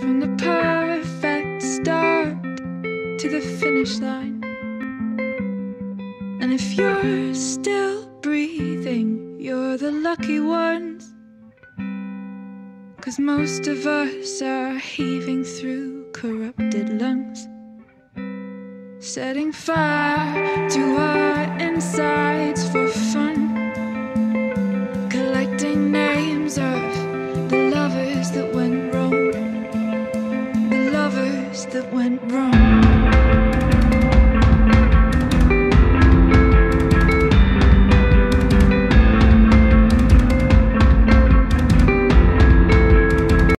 From the perfect start to the finish line. And if you're still breathing, you're the lucky ones, 'cause most of us are heaving through corrupted lungs, setting fire to our insides for fun, collecting names of the lovers that went wrong, the lovers that went wrong.